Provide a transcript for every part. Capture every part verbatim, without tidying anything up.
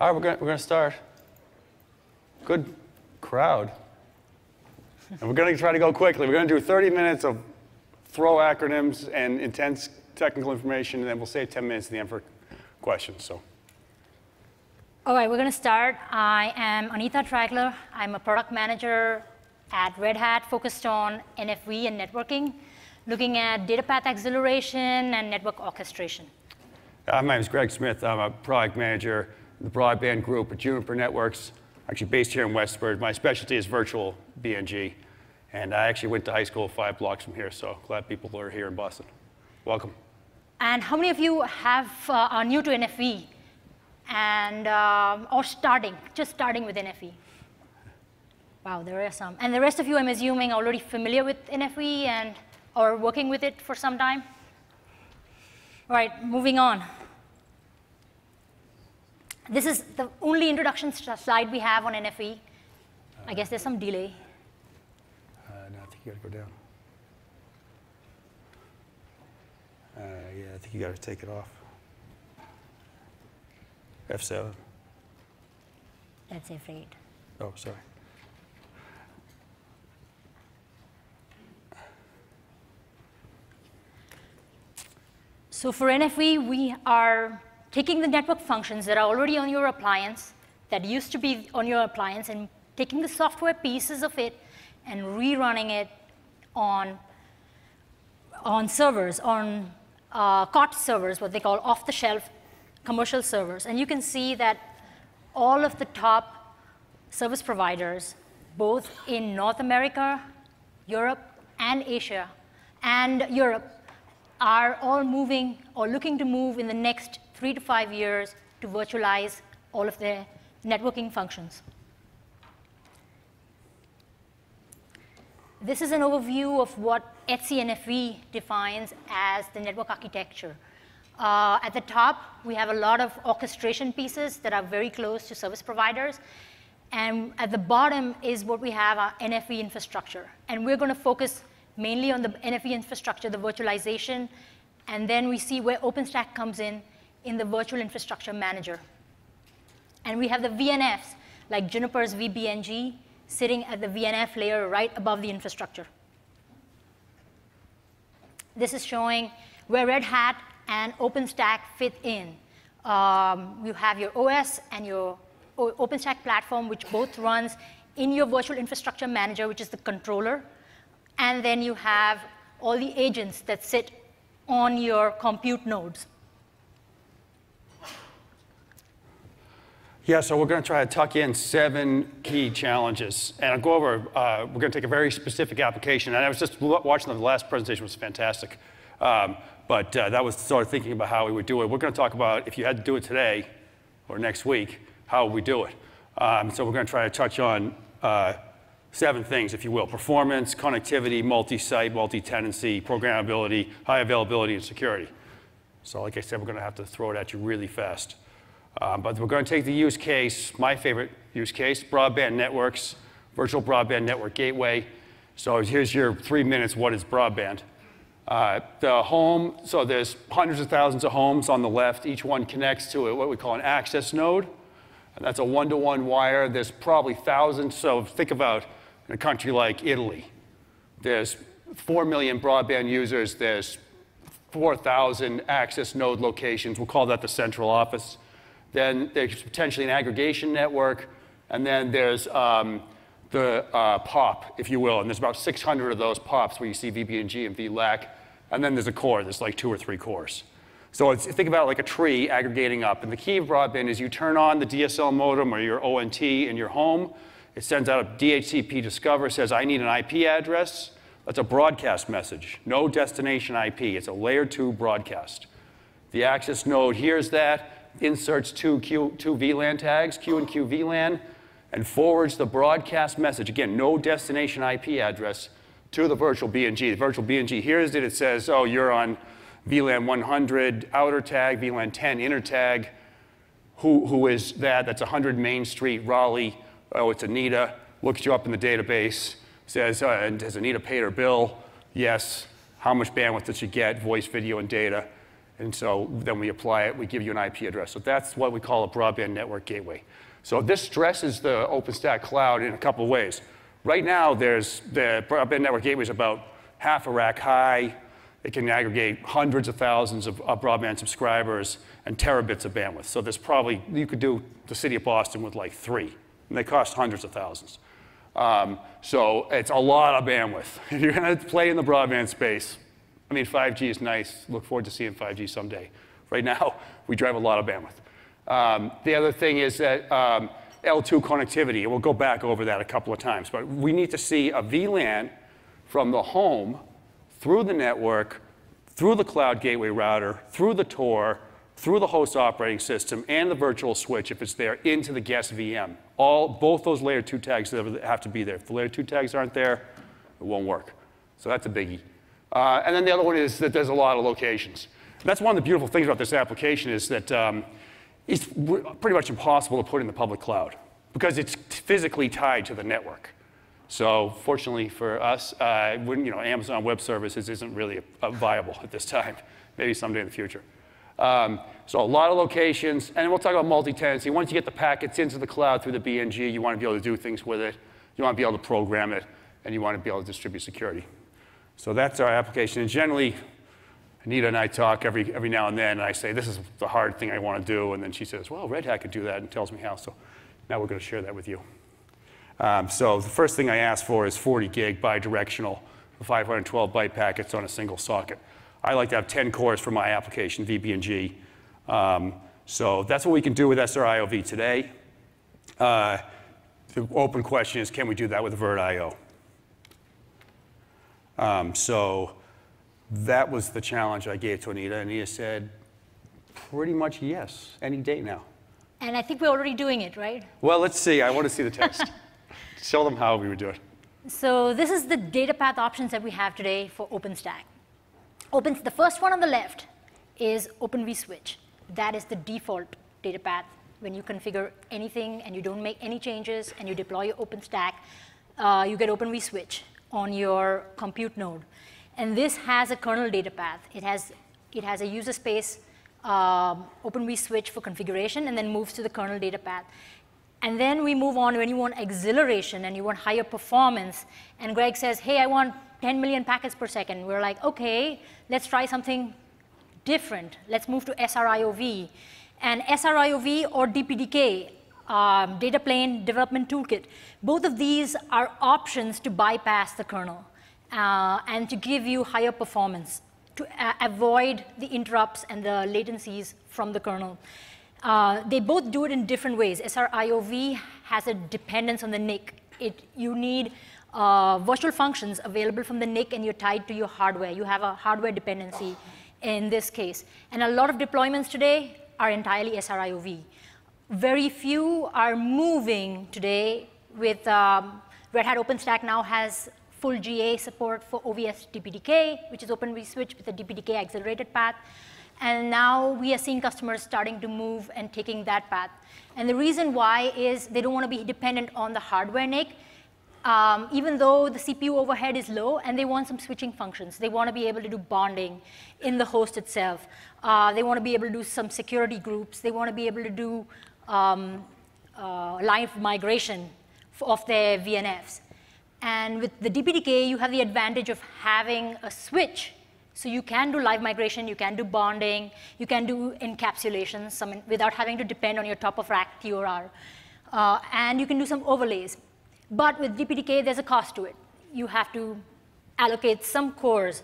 All right, we're going we're to start. Good crowd. And we're going to try to go quickly. We're going to do thirty minutes of throw acronyms and intense technical information, and then we'll save ten minutes at the end for questions. So. All right, we're going to start. I am Anita Tragler. I'm a product manager at Red Hat, focused on N F V and networking, looking at data path acceleration and network orchestration. Uh, my name is Greg Smith. I'm a product manager in the broadband group at Juniper Networks, actually based here in Westford. My specialty is virtual B N G, and I actually went to high school five blocks from here, so glad people are here in Boston. Welcome. And how many of you have uh, are new to N F V and um, or starting, just starting with N F V? Wow, there are some. And the rest of you, I'm assuming, are already familiar with N F V and or working with it for some time? All right, moving on. This is the only introduction slide we have on N F V. Uh, I guess there's some delay. Uh, no, I think you gotta go down. Uh, yeah, I think you gotta take it off. F seven. That's F eight. Oh, sorry. So for N F V, we are taking the network functions that are already on your appliance, that used to be on your appliance, and taking the software pieces of it and rerunning it on, on servers, on uh, C O T servers, what they call off-the-shelf commercial servers. And you can see that all of the top service providers, both in North America, Europe, and Asia, and Europe, are all moving or looking to move in the next three to five years to virtualize all of their networking functions. This is an overview of what E T S I N F V defines as the network architecture. Uh, at the top, we have a lot of orchestration pieces that are very close to service providers. And at the bottom is what we have, our N F V infrastructure. And we're going to focus mainly on the N F V infrastructure, the virtualization, and then we see where OpenStack comes in, in the virtual infrastructure manager. And we have the V N Fs, like Juniper's V B N G, sitting at the V N F layer right above the infrastructure. This is showing where Red Hat and OpenStack fit in. Um, you have your O S and your OpenStack platform, which both runs in your virtual infrastructure manager, which is the controller. And then you have all the agents that sit on your compute nodes. Yeah, so we're going to try to tuck in seven key challenges. And I'll go over, uh, we're going to take a very specific application. And I was just watching the last presentation, was fantastic. Um, but uh, that was sort of thinking about how we would do it. We're going to talk about, if you had to do it today or next week, how we do it. Um, so we're going to try to touch on uh, seven things, if you will: performance, connectivity, multi-site, multi-tenancy, programmability, high availability, and security. So like I said, we're going to have to throw it at you really fast. Um, but we're going to take the use case, my favorite use case, broadband networks, virtual broadband network gateway. So here's your three minutes, what is broadband? Uh, the home, so there's hundreds of thousands of homes on the left. Each one connects to a, what we call an access node. And that's a one-to-one wire. There's probably thousands, so think about in a country like Italy, there's four million broadband users, there's four thousand access node locations. We'll call that the central office. Then there's potentially an aggregation network, and then there's um, the uh, P O P, if you will, and there's about six hundred of those P O Ps where you see V B N G and V LAC, and then there's a core. There's like two or three cores. So it's, think about it like a tree aggregating up, and the key of broadband is you turn on the D S L modem or your O N T in your home. It sends out a D H C P discover, says, I need an I P address. That's a broadcast message, no destination I P. It's a layer two broadcast. The access node hears that, inserts two, Q, two V LAN tags, Q and Q V LAN, and forwards the broadcast message, again, no destination I P address, to the virtual B N G. The virtual B N G hears it. It says, oh, you're on V LAN one hundred outer tag, V LAN ten inner tag. Who, who is that? That's one hundred Main Street, Raleigh. Oh, it's Anita, looks you up in the database, says, uh, has Anita paid her bill? Yes. How much bandwidth did she get? Voice, video, and data. And so then we apply it, we give you an I P address. So that's what we call a broadband network gateway. So this stresses the OpenStack cloud in a couple of ways. Right now, there's the broadband network gateway is about half a rack high. It can aggregate hundreds of thousands of, of broadband subscribers and terabits of bandwidth. So there's probably, you could do the city of Boston with like three, and they cost hundreds of thousands. Um, so it's a lot of bandwidth. If you're gonna play in the broadband space, I mean, five G is nice. Look forward to seeing five G someday. Right now, we drive a lot of bandwidth. Um, the other thing is that um, L two connectivity, and we'll go back over that a couple of times, but we need to see a V LAN from the home through the network, through the cloud gateway router, through the Tor, through the host operating system, and the virtual switch, if it's there, into the guest V M. All, both those layer two tags have to be there. If the layer two tags aren't there, it won't work. So that's a biggie. Uh, and then the other one is that there's a lot of locations. That's one of the beautiful things about this application is that um, it's pretty much impossible to put in the public cloud because it's physically tied to the network. So fortunately for us, uh, when, you know, Amazon Web Services isn't really viable at this time, maybe someday in the future. Um, so a lot of locations, and we'll talk about multi-tenancy. Once you get the packets into the cloud through the B N G, you want to be able to do things with it, you want to be able to program it, and you want to be able to distribute security. So that's our application. And generally, Anita and I talk every, every now and then, and I say, this is the hard thing I want to do. And then she says, well, Red Hat could do that, and tells me how. So now we're going to share that with you. Um, so the first thing I asked for is forty gig bidirectional, five hundred twelve byte packets on a single socket. I like to have ten cores for my application, V B N G. Um, so that's what we can do with S R I O V today. Uh, the open question is, can we do that with VirtIO? Um, so that was the challenge I gave to Anita. Anita said, pretty much yes, any day now. And I think we're already doing it, right? Well, let's see. I want to see the test. Show them how we would do it. So this is the data path options that we have today for OpenStack. Open, the first one on the left is Open vSwitch. That is the default data path when you configure anything and you don't make any changes and you deploy your OpenStack, uh, you get Open vSwitch on your compute node. And this has a kernel data path. It has, it has a user space um, open vSwitch for configuration and then moves to the kernel data path. And then we move on when you want acceleration and you want higher performance. And Greg says, hey, I want ten million packets per second. We're like, OK, let's try something different. Let's move to S R I O V. And S R I O V or D P D K, Um, data plane development toolkit. Both of these are options to bypass the kernel uh, and to give you higher performance, to uh, avoid the interrupts and the latencies from the kernel. Uh, they both do it in different ways. S R I O V has a dependence on the N I C. It, you need uh, virtual functions available from the N I C and you're tied to your hardware. You have a hardware dependency in this case. And a lot of deployments today are entirely S R I O V. Very few are moving today with um, Red Hat OpenStack now has full G A support for O V S D P D K, which is Open vSwitch with a D P D K accelerated path. And now we are seeing customers starting to move and taking that path. And the reason why is they don't want to be dependent on the hardware N I C, um, even though the C P U overhead is low, and they want some switching functions. They want to be able to do bonding in the host itself. Uh, they want to be able to do some security groups. They want to be able to do Um, uh, live migration of their V N Fs. And with the D P D K, you have the advantage of having a switch. So you can do live migration, you can do bonding, you can do encapsulations some, without having to depend on your top of rack T O R. Uh, and you can do some overlays. But with D P D K, there's a cost to it. You have to allocate some cores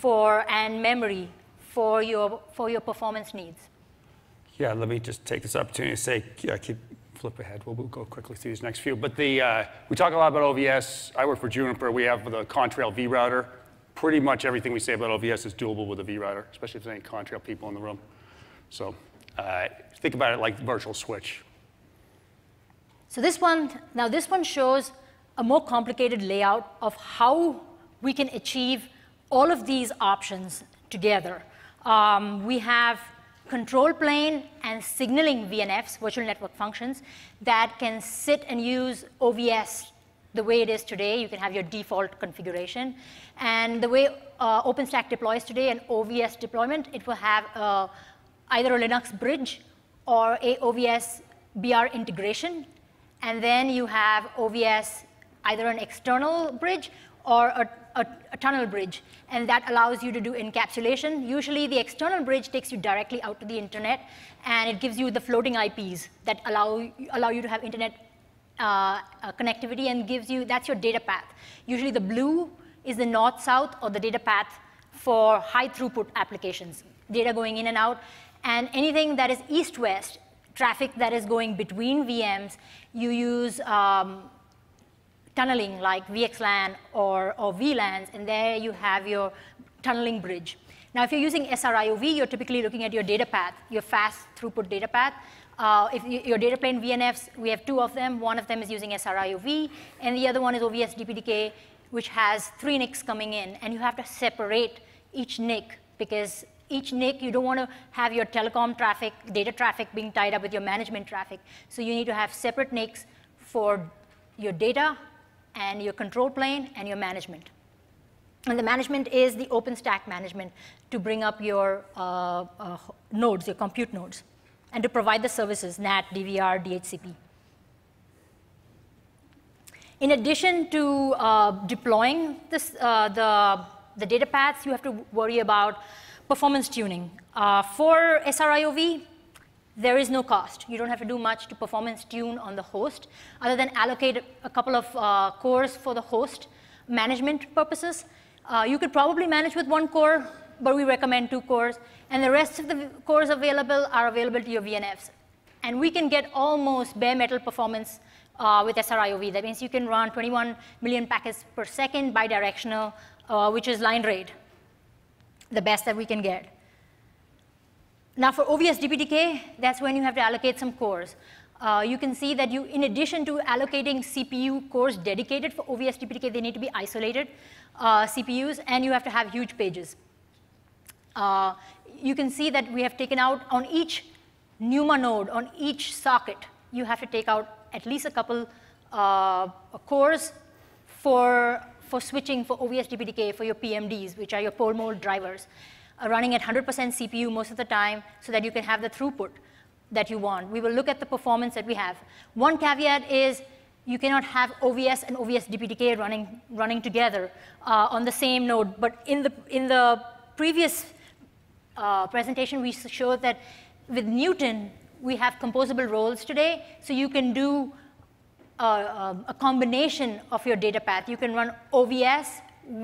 for, and memory for your, for your performance needs. Yeah, let me just take this opportunity to say, yeah, keep flip ahead. We'll, we'll go quickly through these next few. But the, uh, we talk a lot about O V S. I work for Juniper. We have the Contrail V-Router. Pretty much everything we say about O V S is doable with a V-Router, especially if there's any Contrail people in the room. So uh, think about it like virtual switch. So this one, now this one shows a more complicated layout of how we can achieve all of these options together. Um, we have control plane and signaling V N Fs, virtual network functions, that can sit and use O V S the way it is today, you can have your default configuration. And the way uh, OpenStack deploys today, an O V S deployment, it will have uh, either a Linux bridge or a O V S B R integration. And then you have O V S either an external bridge or a, a, a tunnel bridge. And that allows you to do encapsulation. Usually the external bridge takes you directly out to the internet, and it gives you the floating I Ps that allow, allow you to have internet Uh, uh, connectivity, and gives you, that's your data path. Usually the blue is the north-south or the data path for high throughput applications, data going in and out, and anything that is east-west, traffic that is going between V Ms, you use um, tunneling like V X LAN or, or V LANs, and there you have your tunneling bridge. Now if you're using S R I O V, you're typically looking at your data path, your fast throughput data path. Uh, if you, your data plane V N Fs, we have two of them. One of them is using S R I O V, and the other one is O V S D P D K, which has three N I Cs coming in. And you have to separate each N I C, because each N I C, you don't want to have your telecom traffic, data traffic being tied up with your management traffic. So you need to have separate N I Cs for your data and your control plane and your management. And the management is the OpenStack management to bring up your uh, uh, nodes, your compute nodes, and to provide the services, N A T, D V R, D H C P. In addition to uh, deploying this, uh, the, the data paths, you have to worry about performance tuning. Uh, for S R I O V, there is no cost. You don't have to do much to performance tune on the host, other than allocate a couple of uh, cores for the host management purposes. Uh, you could probably manage with one core, but we recommend two cores, and the rest of the cores available are available to your V N Fs. And we can get almost bare metal performance uh, with S R I O V. That means you can run twenty-one million packets per second bidirectional, uh, which is line rate, the best that we can get. Now for O V S D P D K, that's when you have to allocate some cores. Uh, you can see that you, in addition to allocating C P U cores dedicated for O V S D P D K, they need to be isolated uh, C P Us, and you have to have huge pages. Uh, you can see that we have taken out on each NUMA node, on each socket, you have to take out at least a couple uh, cores for, for switching for O V S D P D K for your P M Ds, which are your pole mode drivers, uh, running at one hundred percent C P U most of the time so that you can have the throughput that you want. We will look at the performance that we have. One caveat is you cannot have O V S and O V S D P D K running, running together uh, on the same node, but in the, in the previous Uh, presentation, we showed that with Newton, we have composable roles today, so you can do uh, a combination of your data path. You can run O V S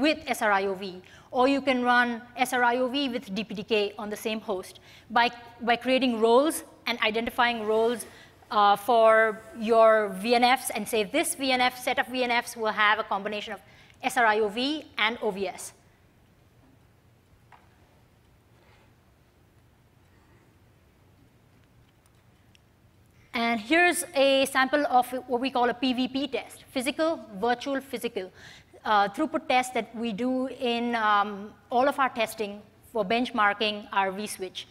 with S R I O V, or you can run S R I O V with D P D K on the same host by, by creating roles and identifying roles uh, for your V N Fs, and say this V N F, set of V N Fs will have a combination of S R I O V and O V S. And here's a sample of what we call a P V P test, physical, virtual, physical, uh, throughput test that we do in um, all of our testing for benchmarking our vSwitch.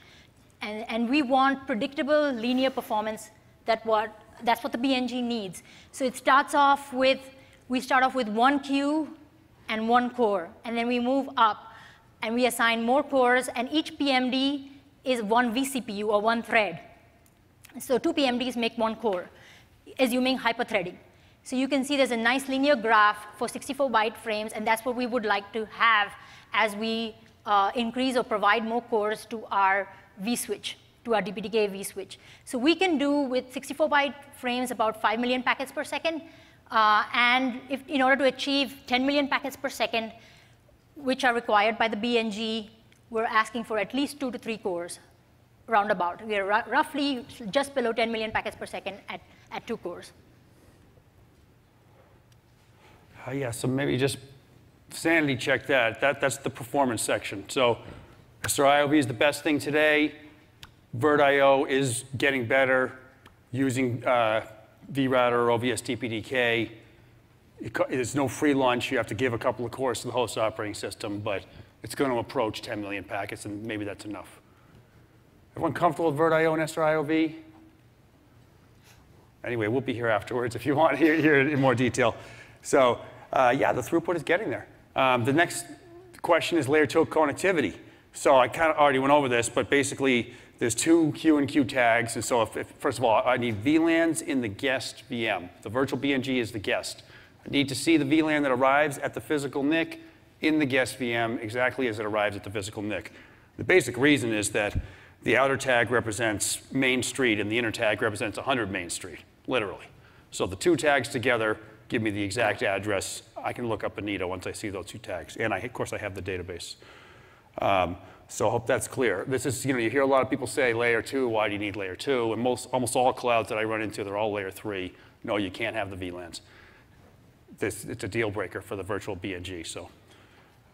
And, and we want predictable linear performance. That what, that's what the B N G needs. So it starts off with, we start off with one queue and one core, and then we move up and we assign more cores, and each P M D is one vCPU or one thread. So two P M Ds make one core, assuming hyperthreading. So you can see there's a nice linear graph for sixty-four byte frames, and that's what we would like to have as we uh, increase or provide more cores to our vSwitch, to our D P D K vSwitch. So we can do with sixty-four byte frames about five million packets per second, uh, and if, in order to achieve ten million packets per second, which are required by the B N G, we're asking for at least two to three cores. Roundabout. We are roughly just below ten million packets per second at, at two cores. Uh, yeah, so maybe just sanity check that. that. That's the performance section. So S R I O V is the best thing today. VirtIO is getting better using uh, V-Router or O V S D P D K. It There's no free lunch. You have to give a couple of cores to the host operating system, but it's going to approach ten million packets, and maybe that's enough. Everyone comfortable with VirtIO and S R I O V? Anyway, we'll be here afterwards if you want to hear, hear it in more detail. So uh, yeah, the throughput is getting there. Um, the next question is layer two connectivity. So I kind of already went over this, but basically there's two Q and Q tags. And so if, if, first of all, I need V LANs in the guest V M. The virtual B N G is the guest. I need to see the V LAN that arrives at the physical N I C in the guest V M exactly as it arrives at the physical N I C. The basic reason is that the outer tag represents Main Street and the inner tag represents one hundred Main Street, literally. So the two tags together give me the exact address. I can look up Anita once I see those two tags. And I, of course, I have the database. Um, so I hope that's clear. This is, you know, you hear a lot of people say layer two, why do you need layer two? And most, almost all clouds that I run into, they're all layer three. No, you can't have the V LANs. This, it's a deal breaker for the virtual B N G. So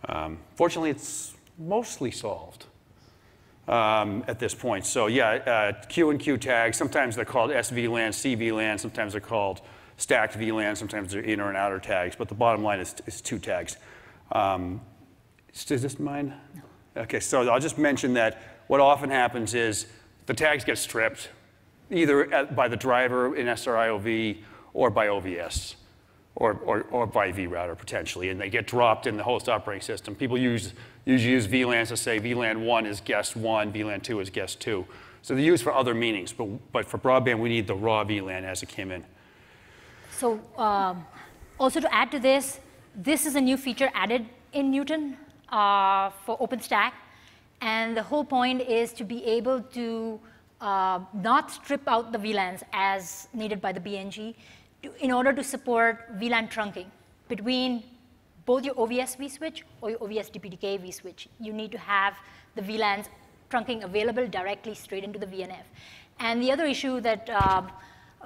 um, fortunately, it's mostly solved um, at this point. So yeah, uh, Q and Q tags, sometimes they're called S V LAN, C V LAN, sometimes they're called stacked V LAN, sometimes they're inner and outer tags. But the bottom line is, is two tags. Um, is this mine? No. OK, so I'll just mention that what often happens is the tags get stripped, either at, by the driver in S R I O V or by O V S. Or, or, or by V-Router, potentially, and they get dropped in the host operating system. People use, usually use V LANs to say V LAN one is guest one, V LAN two is guest two. So they're used for other meanings, but, but for broadband, we need the raw V LAN as it came in. So um, also to add to this, this is a new feature added in Newton uh, for OpenStack, and the whole point is to be able to uh, not strip out the V LANs as needed by the B N G, in order to support V LAN trunking between both your O V S vSwitch or your O V S D P D K vSwitch. You need to have the V LANs trunking available directly straight into the V N F. And the other issue that um,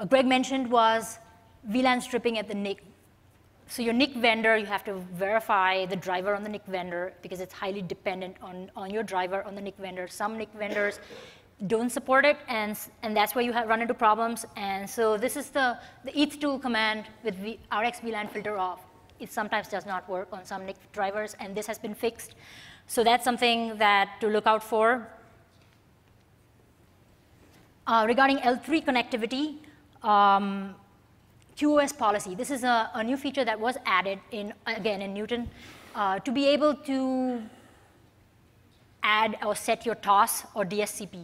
Greg mentioned was V LAN stripping at the N I C. So your N I C vendor, you have to verify the driver on the N I C vendor because it's highly dependent on, on your driver on the N I C vendor. Some N I C vendors don't support it, and, and that's where you have run into problems. And so this is the, the E T H two command with v, R X V LAN filter off. It sometimes does not work on some N I C drivers, and this has been fixed. So that's something that to look out for. Uh, regarding L three connectivity, um, QoS policy. This is a, a new feature that was added, in again, in Newton, uh, to be able to add or set your T O S or D H C P.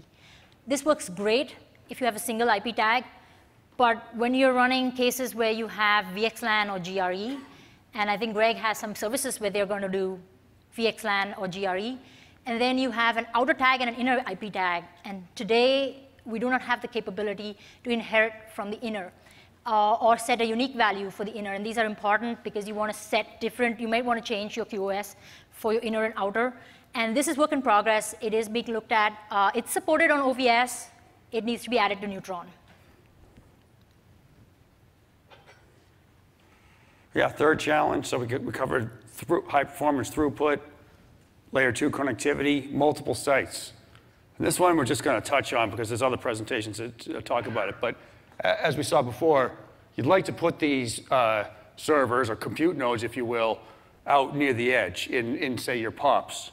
This works great if you have a single I P tag, but when you're running cases where you have V X LAN or G R E, and I think Greg has some services where they're going to do V X LAN or G R E, and then you have an outer tag and an inner I P tag, and today we do not have the capability to inherit from the inner uh, or set a unique value for the inner, and these are important because you want to set different, you might want to change your QoS for your inner and outer. And this is work in progress. It is being looked at. Uh, it's supported on O V S. It needs to be added to Neutron. Yeah, third challenge. So we, could, we covered through, high performance throughput, layer two connectivity, multiple sites. And this one we're just going to touch on because there's other presentations that talk about it. But as we saw before, you'd like to put these uh, servers or compute nodes, if you will, out near the edge in, in say, your P O Ps.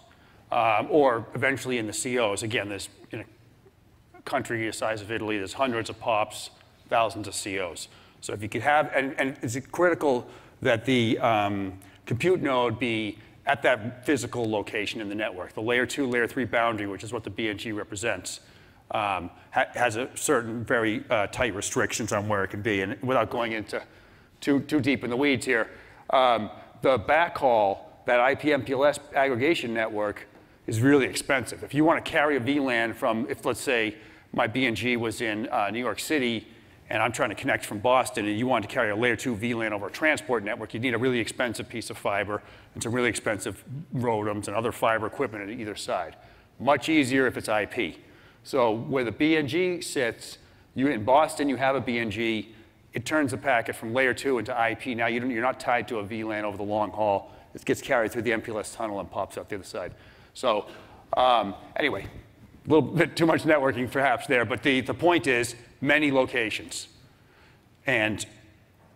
Um, or eventually in the C Os. Again, there's, in a country the size of Italy, there's hundreds of P O Ps, thousands of C Os. So if you could have, and, and is it critical that the um, compute node be at that physical location in the network? The layer two, layer three boundary, which is what the B N G represents, um, ha has a certain very uh, tight restrictions on where it can be. And without going into too, too deep in the weeds here, um, the backhaul, that I P M P L S aggregation network, is really expensive. If you want to carry a V LAN from, if let's say my B N G was in uh, New York City and I'm trying to connect from Boston and you want to carry a layer two V LAN over a transport network, you need a really expensive piece of fiber and some really expensive rodems and other fiber equipment on either side. Much easier if it's I P. So where the B N G sits, you in Boston, you have a B N G, it turns the packet from layer two into I P. Now you don't, you're not tied to a V LAN over the long haul. It gets carried through the M P L S tunnel and pops out the other side. So um, anyway, a little bit too much networking perhaps there, but the, the point is many locations. And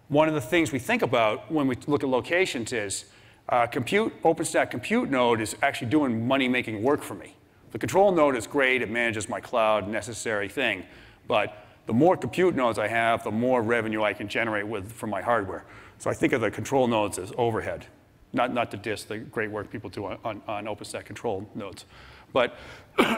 one of the things we think about when we look at locations is uh, compute, OpenStack compute node is actually doing money-making work for me. The control node is great. It manages my cloud, necessary thing. But the more compute nodes I have, the more revenue I can generate with from my hardware. So I think of the control nodes as overhead, not, not to diss the great work people do on, on, on OpenStack control nodes. But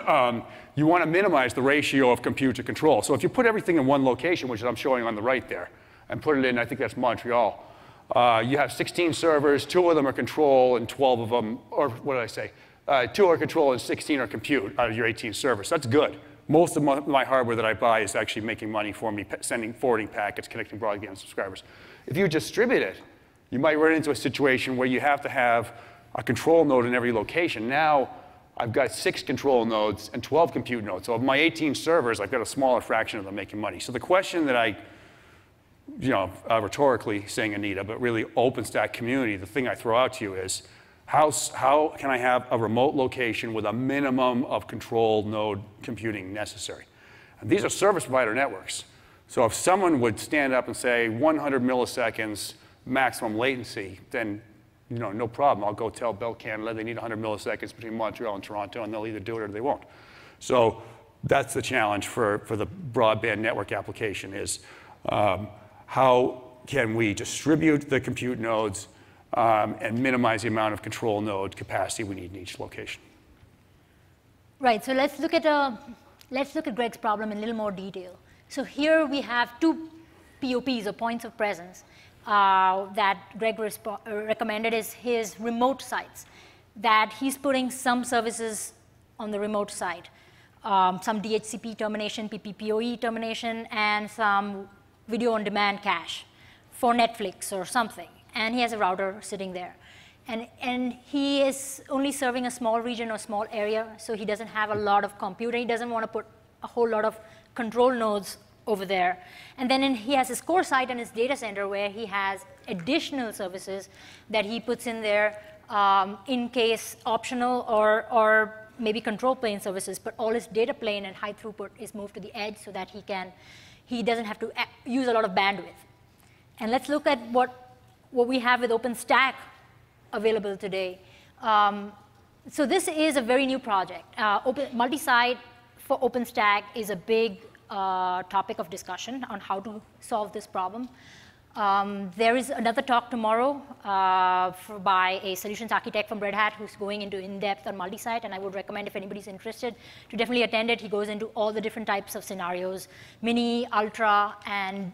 um, you want to minimize the ratio of compute to control. So if you put everything in one location, which I'm showing on the right there, and put it in, I think that's Montreal, uh, you have sixteen servers, two of them are control, and twelve of them, or what did I say? Uh, two are control and sixteen are compute out of your eighteen servers. That's good. Most of my, my hardware that I buy is actually making money for me, sending, forwarding packets, connecting broadband subscribers. If you distribute it, you might run into a situation where you have to have a control node in every location. Now, I've got six control nodes and twelve compute nodes. So of my eighteen servers, I've got a smaller fraction of them making money. So the question that I, you know, uh, rhetorically saying Anita, but really OpenStack community, the thing I throw out to you is, how, how can I have a remote location with a minimum of control node computing necessary? And these are service provider networks. So if someone would stand up and say one hundred milliseconds maximum latency, then you know, no problem. I'll go tell Bell Canada they need one hundred milliseconds between Montreal and Toronto, and they'll either do it or they won't. So that's the challenge for, for the broadband network application is um, how can we distribute the compute nodes um, and minimize the amount of control node capacity we need in each location. Right. So let's look at uh, let's look at Greg's problem in a little more detail. So here we have two P O Ps or points of presence. Uh, that Greg recommended is his remote sites, that he's putting some services on the remote side, um, some D H C P termination, P P P O E termination, and some video on demand cache for Netflix or something. And he has a router sitting there. And, and he is only serving a small region or small area, so he doesn't have a lot of compute, and he doesn't want to put a whole lot of control nodes over there. And then in, he has his core site and his data center where he has additional services that he puts in there um, in case optional or, or maybe control plane services, but all his data plane and high throughput is moved to the edge so that he can, he doesn't have to use a lot of bandwidth. And let's look at what, what we have with OpenStack available today. Um, so this is a very new project. Uh, open, multi-site for OpenStack is a big Uh, topic of discussion on how to solve this problem. Um, there is another talk tomorrow uh, for, by a solutions architect from Red Hat who's going into in-depth on multi-site, and I would recommend if anybody's interested to definitely attend it. He goes into all the different types of scenarios, mini, ultra, and,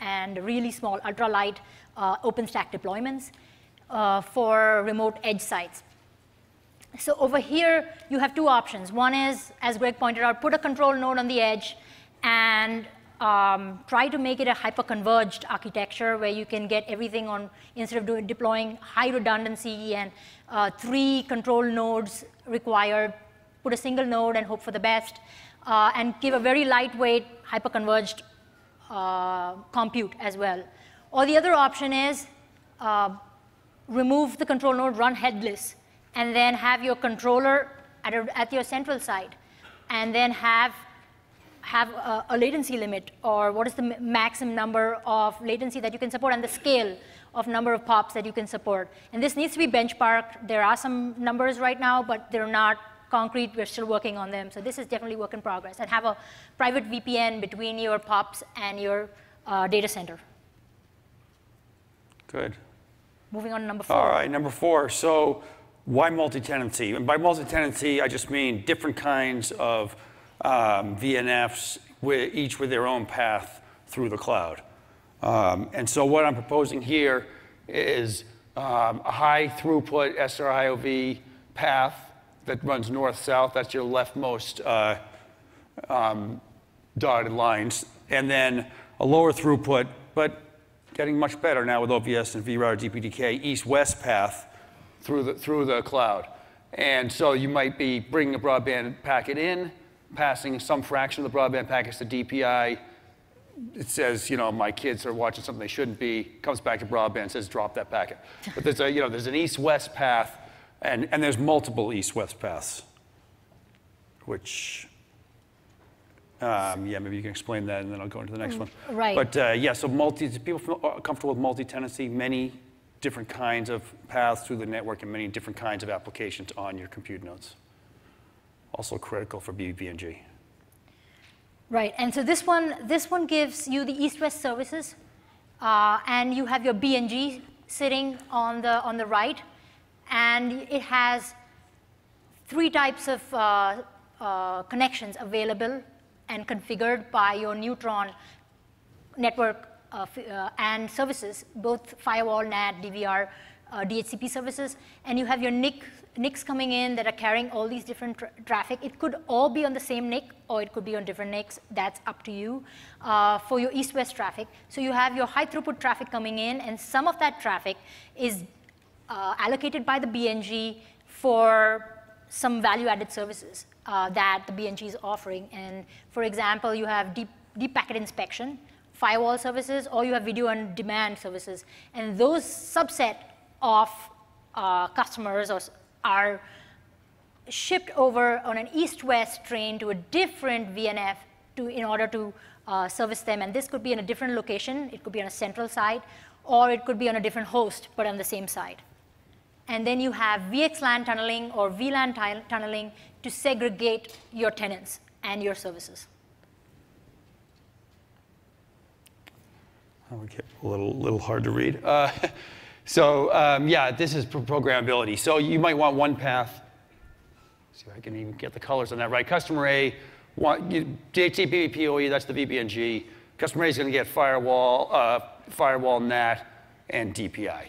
and really small, ultra-light uh, OpenStack deployments uh, for remote edge sites. So over here, you have two options. One is, as Greg pointed out, put a control node on the edge and um, try to make it a hyper-converged architecture where you can get everything on, instead of doing, deploying high redundancy and uh, three control nodes required, put a single node and hope for the best, uh, and give a very lightweight, hyper-converged uh, compute as well. Or the other option is uh, remove the control node, run headless, and then have your controller at, a, at your central site, and then have have a, a latency limit, or what is the maximum number of latency that you can support, and the scale of number of pops that you can support. And this needs to be benchmarked. There are some numbers right now, but they're not concrete. We're still working on them. So this is definitely work in progress. And have a private V P N between your pops and your uh, data center. Good. Moving on to number four. All right, number four. So why multi-tenancy? And by multi-tenancy, I just mean different kinds of Um, V N Fs, with, each with their own path through the cloud. Um, and so what I'm proposing here is um, a high throughput S R I O V path that runs north-south. That's your leftmost uh, um, dotted lines. And then a lower throughput, but getting much better now with O V S and V-Router D P D K, east-west path through the, through the cloud. And so you might be bringing a broadband packet in, passing some fraction of the broadband packets to D P I. It says, you know, my kids are watching something they shouldn't be, comes back to broadband, says drop that packet. But there's a, you know, there's an east-west path, and, and there's multiple east-west paths, which, um, yeah, maybe you can explain that, and then I'll go into the next one. Right. But, uh, yeah, so multi, people feel comfortable with multi-tenancy, many different kinds of paths through the network and many different kinds of applications on your compute nodes. Also critical for V B N G. Right, and so this one, this one gives you the east-west services uh, and you have your B N G sitting on the on the right, and it has three types of uh, uh, connections available and configured by your Neutron network uh, uh, and services, both firewall, N A T, D V R, uh, D H C P services, and you have your N I C. N I Cs coming in that are carrying all these different tra traffic. It could all be on the same N I C, or it could be on different N I Cs. That's up to you uh, for your east-west traffic. So you have your high-throughput traffic coming in, and some of that traffic is uh, allocated by the B N G for some value-added services uh, that the B N G is offering. And for example, you have deep, deep packet inspection, firewall services, or you have video-on-demand services. And those subset of uh, customers or are shipped over on an east-west train to a different V N F to, in order to uh, service them. And this could be in a different location. It could be on a central site, or it could be on a different host, but on the same site. And then you have V X LAN tunneling or V LAN tunneling to segregate your tenants and your services. That would get a little, little hard to read. Uh, So um, yeah, this is programmability. So you might want one path. Let's see if I can even get the colors on that right. Customer A, want, you, D H C P, P O E, that's the V B N G. Customer A is going to get firewall, uh, firewall, N A T, and D P I.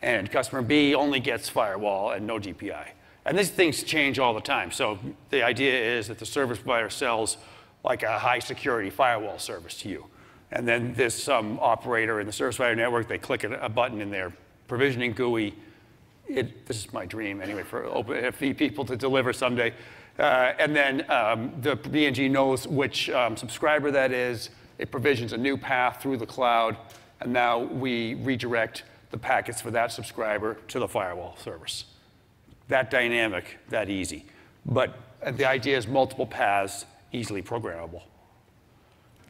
And customer B only gets firewall and no D P I. And these things change all the time. So the idea is that the service provider sells like a high security firewall service to you. And then there's some operator in the service provider network, they click a button in their provisioning G U I. It, this is my dream, anyway, for O P F V people to deliver someday. Uh, and then um, the B N G knows which um, subscriber that is. It provisions a new path through the cloud. And now we redirect the packets for that subscriber to the firewall service. That dynamic, that easy. But the idea is multiple paths, easily programmable.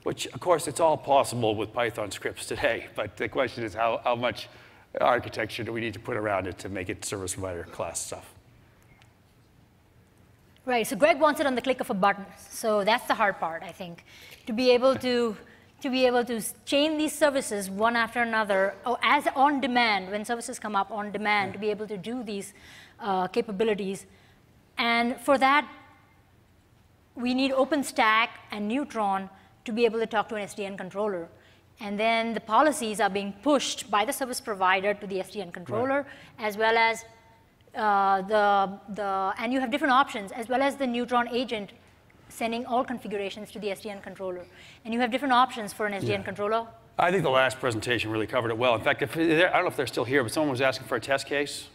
Which, of course, it's all possible with Python scripts today. But the question is how, how much architecture do we need to put around it to make it service provider class stuff? Right, so Greg wants it on the click of a button. So that's the hard part, I think, to be able to, to, be able to chain these services one after another, or as on demand, when services come up on demand, to be able to do these uh, capabilities. And for that, we need OpenStack and Neutron to be able to talk to an S D N controller. And then the policies are being pushed by the service provider to the S D N controller, right. as well as uh, the, the, and you have different options, as well as the Neutron agent sending all configurations to the S D N controller. And you have different options for an S D N yeah. controller. I think the last presentation really covered it well. In fact, if, I don't know if they're still here, but someone was asking for a test case.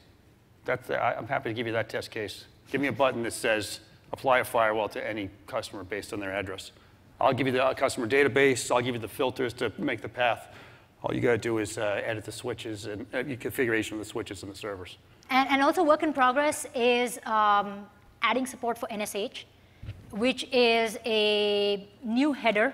That's, I'm happy to give you that test case. Give me a button that says, apply a firewall to any customer based on their address. I'll give you the customer database. I'll give you the filters to make the path. All you got to do is uh, edit the switches and uh, your configuration of the switches and the servers. And, and also work in progress is um, adding support for N S H, which is a new header,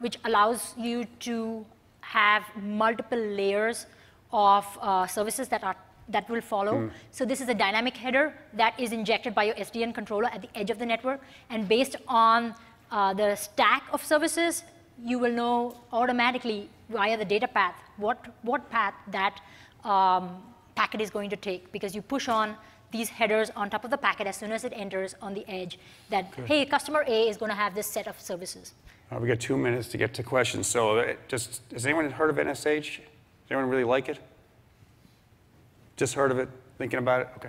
which allows you to have multiple layers of uh, services that are that will follow. Mm. So this is a dynamic header that is injected by your S D N controller at the edge of the network, and based on Uh, the stack of services, you will know automatically via the data path what, what path that um, packet is going to take, because you push on these headers on top of the packet as soon as it enters on the edge that, Good. hey, customer A is going to have this set of services. Uh, we got two minutes to get to questions. So it just, has anyone heard of N S H? Does anyone really like it? Just heard of it, thinking about it? OK.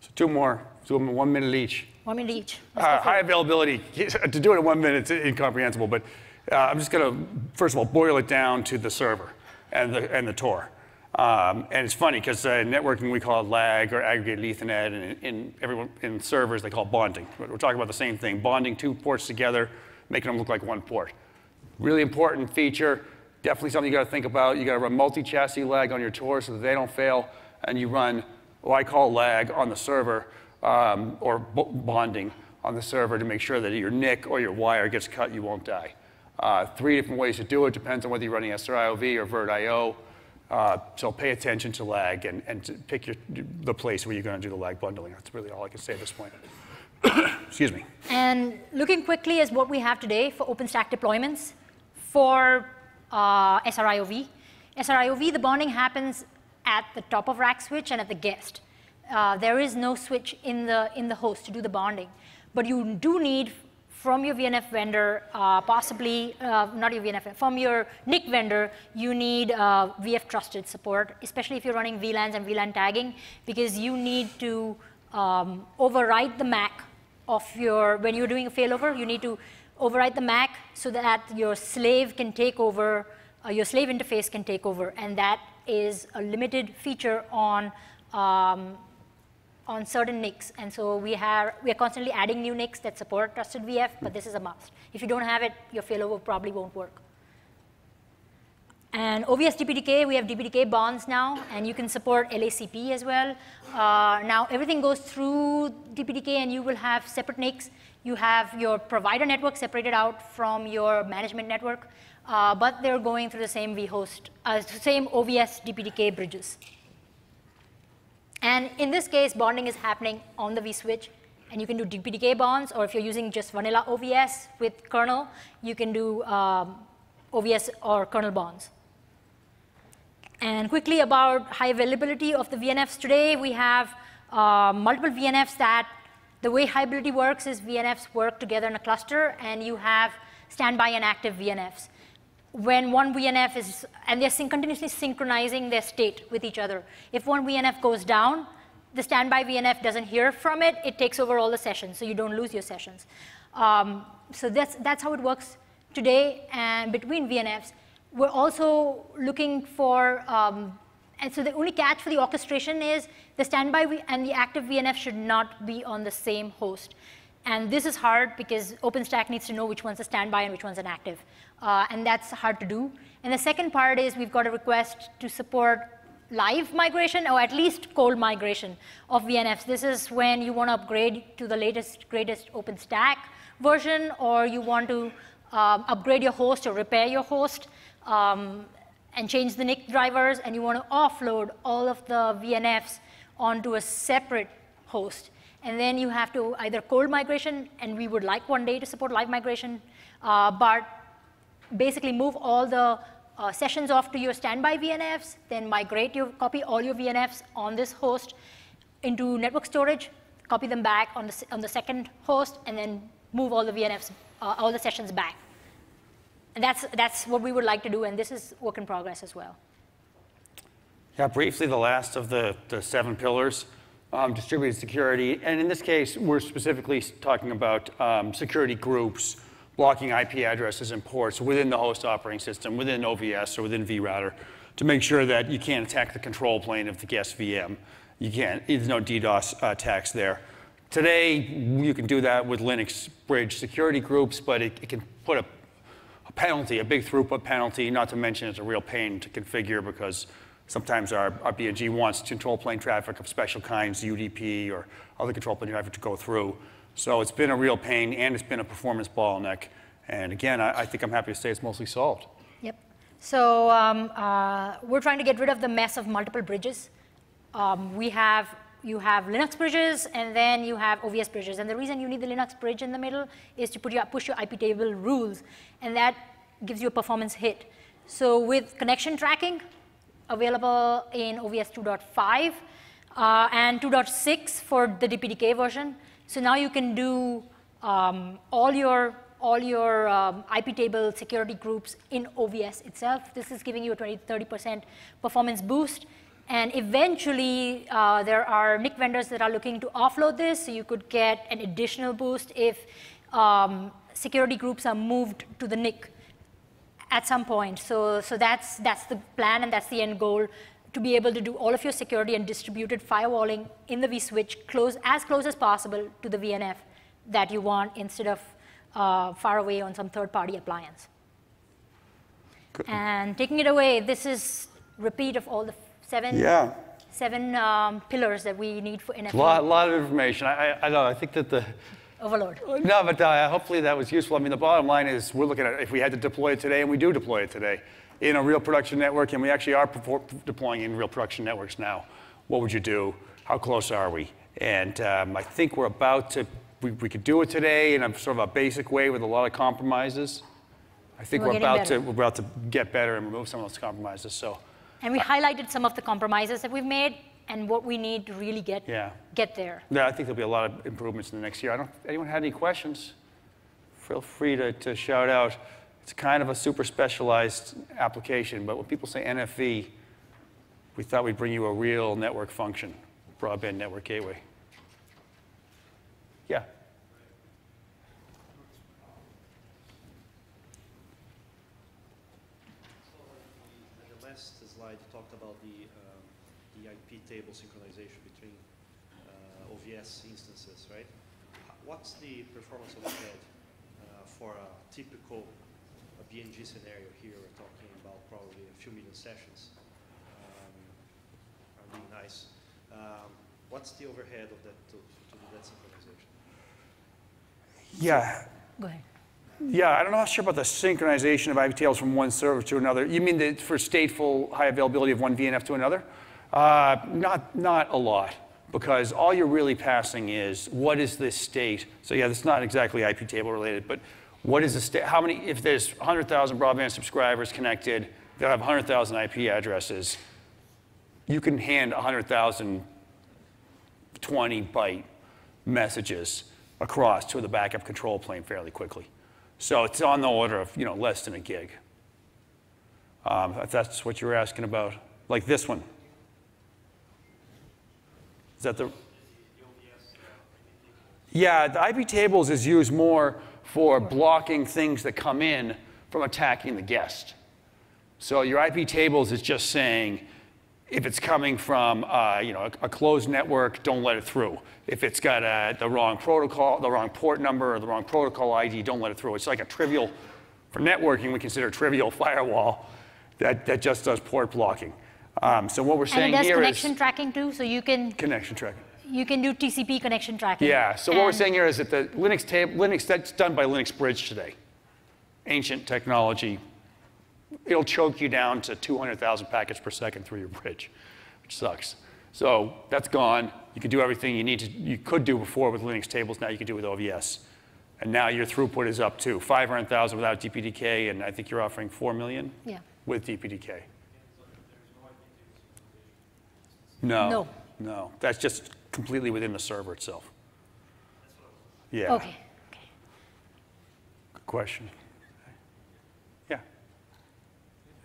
So two more. So one minute each. One minute each. Uh, high availability. To do it in one minute, it's incomprehensible. But uh, I'm just going to, first of all, boil it down to the server and the, and the Tor. Um, and it's funny, because uh, networking we call it lag or aggregated Ethernet. And in, everyone, in servers, they call it bonding. We're talking about the same thing, bonding two ports together, making them look like one port. Really important feature. Definitely something you got to think about. You got to run multi-chassis lag on your Tor so that they don't fail. And you run what I call lag on the server. Um, or bonding on the server to make sure that your N I C or your wire gets cut, you won't die. Uh, three different ways to do it. Depends on whether you're running S R I O V or VirtIO. Uh, so pay attention to lag and, and to pick your, the place where you're going to do the lag bundling. That's really all I can say at this point. Excuse me. And looking quickly is what we have today for OpenStack deployments. For uh, S R I O V. S R I O V, the bonding happens at the top of rack switch and at the guest. Uh, there is no switch in the, in the host to do the bonding. But you do need from your V N F vendor, uh, possibly, uh, not your V N F, from your N I C vendor, you need uh, V F trusted support, especially if you're running V LANs and V LAN tagging, because you need to um, override the M A C of your, when you're doing a failover, you need to override the M A C so that your slave can take over, uh, your slave interface can take over, and that is a limited feature on um, on certain N I Cs, and so we have we are constantly adding new N I Cs that support trusted V F, but this is a must. If you don't have it, your failover probably won't work. And O V S D P D K, we have D P D K bonds now, and you can support L A C P as well. Uh, now everything goes through D P D K, and you will have separate N I Cs. You have your provider network separated out from your management network, uh, but they're going through the same vhost, uh, same O V S D P D K bridges. And in this case, bonding is happening on the vSwitch, and you can do D P D K bonds, or if you're using just vanilla O V S with kernel, you can do um, O V S or kernel bonds. And quickly about high availability of the V N Fs today, we have uh, multiple V N Fs that, the way high availability works is V N Fs work together in a cluster, and you have standby and active V N Fs. When one V N F is, and they're syn continuously synchronizing their state with each other. If one V N F goes down, the standby V N F doesn't hear from it, it takes over all the sessions, so you don't lose your sessions. Um, so that's, that's how it works today and between V N Fs. We're also looking for, um, and so the only catch for the orchestration is the standby v and the active V N F should not be on the same host. And this is hard because OpenStack needs to know which one's a standby and which one's an active. Uh, and that's hard to do. And the second part is we've got a request to support live migration, or at least cold migration of V N Fs. This is when you want to upgrade to the latest, greatest OpenStack version, or you want to um, upgrade your host or repair your host um, and change the N I C drivers, and you want to offload all of the V N Fs onto a separate host. And then you have to either cold migration, and we would like one day to support live migration, uh, but basically move all the uh, sessions off to your standby V N Fs, then migrate your, copy all your V N Fs on this host into network storage, copy them back on the, on the second host, and then move all the V N Fs, uh, all the sessions back. And that's, that's what we would like to do, and this is work in progress as well. Yeah, briefly, the last of the, the seven pillars. Um, distributed security, and in this case, we're specifically talking about um, security groups, blocking I P addresses and ports within the host operating system, within O V S or within vRouter, to make sure that you can't attack the control plane of the guest V M. You can't, there's no DDoS uh, attacks there. Today, you can do that with Linux bridge security groups, but it, it can put a, a penalty, a big throughput penalty, not to mention it's a real pain to configure because sometimes our, our B N G wants control plane traffic of special kinds, U D P or other control plane traffic to go through. So it's been a real pain, and it's been a performance bottleneck. And again, I, I think I'm happy to say it's mostly solved. Yep. So um, uh, we're trying to get rid of the mess of multiple bridges. Um, we have, you have Linux bridges, and then you have O V S bridges. And the reason you need the Linux bridge in the middle is to put your, push your I P table rules, and that gives you a performance hit. So with connection tracking, available in O V S two point five uh, and two point six for the D P D K version. So now you can do um, all your, all your um, I P table security groups in O V S itself. This is giving you a twenty, thirty percent performance boost. And eventually, uh, there are N I C vendors that are looking to offload this, so you could get an additional boost if um, security groups are moved to the N I C at some point. So, so that's, that's the plan, and that's the end goal, to be able to do all of your security and distributed firewalling in the vSwitch close, as close as possible to the V N F that you want, instead of uh, far away on some third-party appliance. Good. And taking it away, this is repeat of all the seven, yeah. seven um, pillars that we need for N F V. A lot, lot of information. I, I, I know, I think that the Overload. No, but uh, hopefully that was useful. I mean, the bottom line is we're looking at if we had to deploy it today, and we do deploy it today, in a real production network, and we actually are deploying in real production networks now, what would you do? How close are we? And um, I think we're about to, we, we could do it today in a sort of a basic way with a lot of compromises. I think we're, we're about better. to we're about to get better and remove some of those compromises. So, and we I, highlighted some of the compromises that we've made and what we need to really get yeah. get there. Yeah, I think there'll be a lot of improvements in the next year. I don't. Anyone had any questions? Feel free to to shout out. It's kind of a super specialized application, but when people say N F V, we thought we'd bring you a real network function, broadband network gateway. Yeah. The last slide talked about the, um, the I P table synchronization between uh, O V S instances, right? What's the performance of that uh, for a typical a B N G scenario here? We're talking about probably a few million sessions. Um, are really nice. Um, what's the overhead of that to, to do that synchronization? Yeah. Go ahead. Yeah, I'm not sure about the synchronization of I P tables from one server to another. You mean the, for stateful high availability of one V N F to another? Uh, not, not a lot, because all you're really passing is what is this state. So yeah, that's not exactly I P table related, but what is the state? How many? If there's one hundred thousand broadband subscribers connected, they'll have one hundred thousand I P addresses. You can hand one hundred thousand twenty byte messages across to the backup control plane fairly quickly. So it's on the order of you know less than a gig. Um, if that's what you're asking about, like this one. Is that the? Yeah, the I P tables is used more for blocking things that come in from attacking the guest. So your I P tables is just saying, if it's coming from uh, you know, a, a closed network, don't let it through. If it's got a, the wrong protocol, the wrong port number, or the wrong protocol I D, don't let it through. It's like a trivial, for networking, we consider a trivial firewall that, that just does port blocking. Um, so what we're saying here is- And it does connection tracking too, so you can- Connection tracking. You can do T C P connection tracking. Yeah, so what we're saying here is that the Linux table, Linux, that's done by Linux Bridge today. Ancient technology. It'll choke you down to two hundred thousand packets per second through your bridge, which sucks. So that's gone. You can do everything you need to, you could do before with Linux tables, now you can do with O V S. And now your throughput is up to five hundred thousand without D P D K, and I think you're offering four million yeah. with D P D K. No. No. No, that's just completely within the server itself. Yeah. Okay. Okay. Good question. Yeah.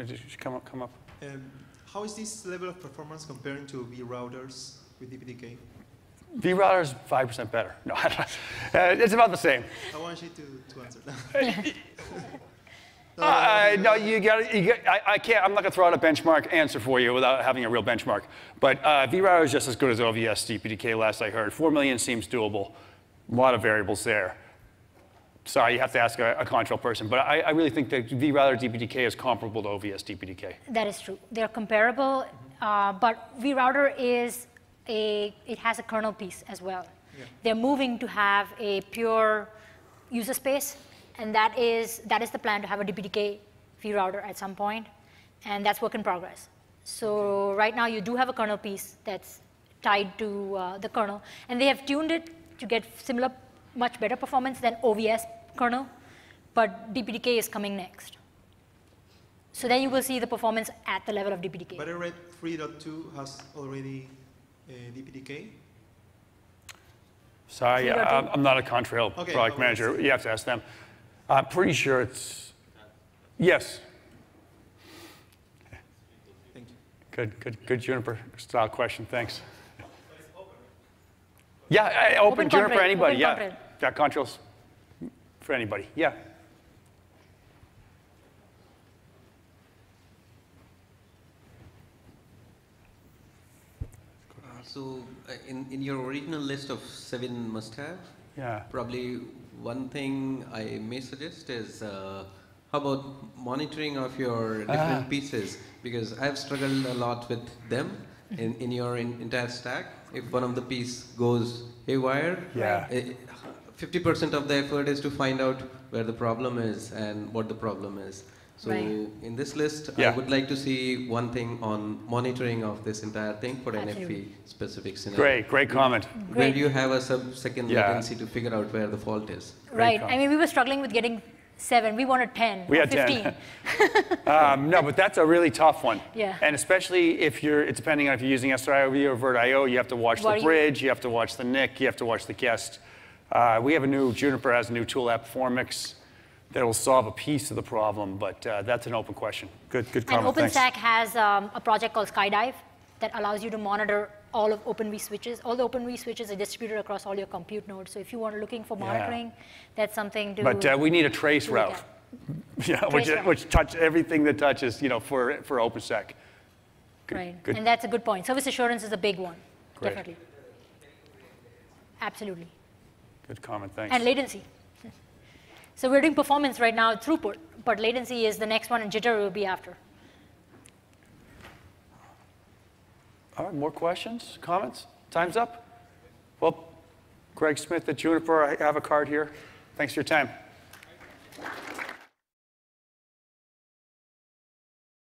Just come up. Come up. Um, how is this level of performance comparing to V routers with D P D K? V routers five percent better. No, I don't know. Uh, it's about the same. I want you to, to answer that. no, uh, no, you got. You got I, I can't. I'm not gonna throw out a benchmark answer for you without having a real benchmark. But uh, V router is just as good as O V S D P D K. Last I heard, four million seems doable. A lot of variables there. Sorry, you have to ask a, a Contrail person. But I, I really think that V router D P D K is comparable to O V S D P D K. That is true. They're comparable, uh, but V router is a. It has a kernel piece as well. Yeah. They're moving to have a pure user space. And that is, that is the plan, to have a D P D K V router at some point, and that's work in progress. So right now you do have a kernel piece that's tied to uh, the kernel, and they have tuned it to get similar, much better performance than O V S kernel, but D P D K is coming next. So then you will see the performance at the level of D P D K. But I read three point two has already uh, D P D K. Sorry, yeah, I'm not a Contrail okay, product no, manager. You have to ask them. I'm pretty sure it's, yes. Thank you. Good, good, good Juniper style question, thanks. Yeah, open, open Juniper for anybody, open yeah. Yeah, Contrails for anybody, yeah. Uh, so in, in your original list of seven must-have, yeah. probably one thing I may suggest is uh, how about monitoring of your different ah. pieces? Because I've struggled a lot with them in, in your in, entire stack. If one of the piece goes haywire, yeah. fifty percent of the effort is to find out where the problem is and what the problem is. So right. in this list, yeah. I would like to see one thing on monitoring of this entire thing for Absolutely. N F V specific scenario. Great, great comment. Great. Where you have a sub-second yeah. latency to figure out where the fault is. Right. I mean, we were struggling with getting seven. We wanted ten. We had fifteen. ten. um, no, but that's a really tough one. Yeah. And especially if you're, it's depending on if you're using S R I O V or VirtIO, you have to watch what the bridge, you? you have to watch the N I C, you have to watch the guest. Uh, we have a new, Juniper has a new tool, AppFormix, that will solve a piece of the problem, but uh, that's an open question. Good, good comment. And OpenStack has um, a project called Skydive that allows you to monitor all of Open vSwitches. All the Open vSwitches are distributed across all your compute nodes. So if you want looking for monitoring, yeah. that's something to. But uh, we need a trace route, yeah, trace which route. which touch everything that touches, you know, for for OpenStack. Good, right, good. And that's a good point. Service assurance is a big one, Great. definitely. Absolutely. Good comment. Thanks. And latency. So we're doing performance right now, throughput, but latency is the next one, and jitter will be after. All right, more questions, comments? Time's up? Well, Greg Smith at Juniper, I have a card here. Thanks for your time.